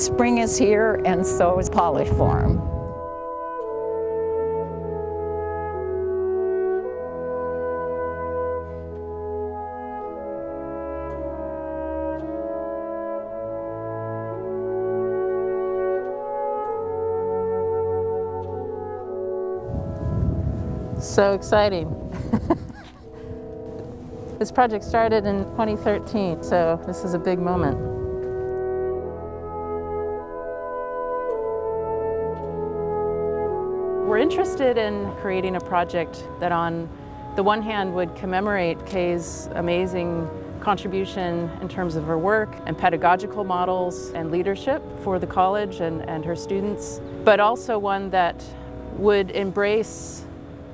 Spring is here, and so is PolyForm. So exciting. This project started in 2013, so this is a big moment. We're interested in creating a project that on the one hand would commemorate Kay's amazing contribution in terms of her work and pedagogical models and leadership for the college and her students, but also one that would embrace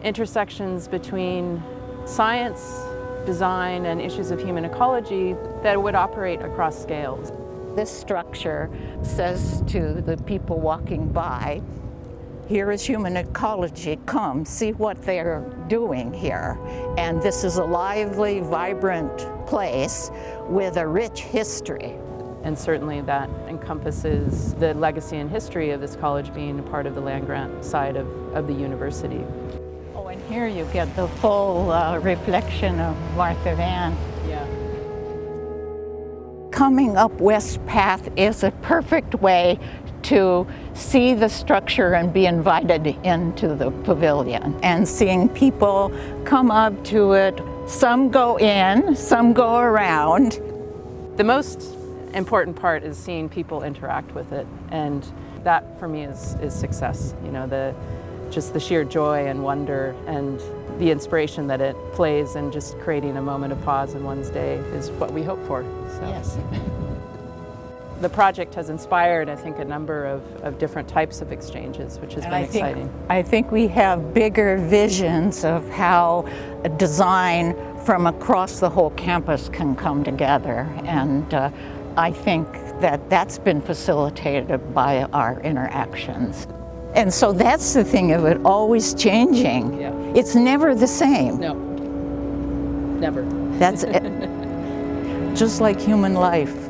intersections between science, design, and issues of human ecology that would operate across scales. This structure says to the people walking by, here is human ecology, come see what they're doing here. And this is a lively, vibrant place with a rich history. And certainly that encompasses the legacy and history of this college being a part of the land-grant side of the university. Oh, and here you get the full reflection of Martha Van. Yeah. Coming up West Path is a perfect way to see the structure and be invited into the pavilion, and seeing people come up to it. Some go in, some go around. The most important part is seeing people interact with it, and that for me is success. You know, just the sheer joy and wonder and the inspiration that it plays and just creating a moment of pause in one's day is what we hope for. So. Yes. The project has inspired, I think, a number of different types of exchanges, which has been exciting. I think we have bigger visions of how a design from across the whole campus can come together, and I think that that's been facilitated by our interactions. And so that's the thing of it always changing. Yeah. It's never the same. No, never. That's it. Just like human life.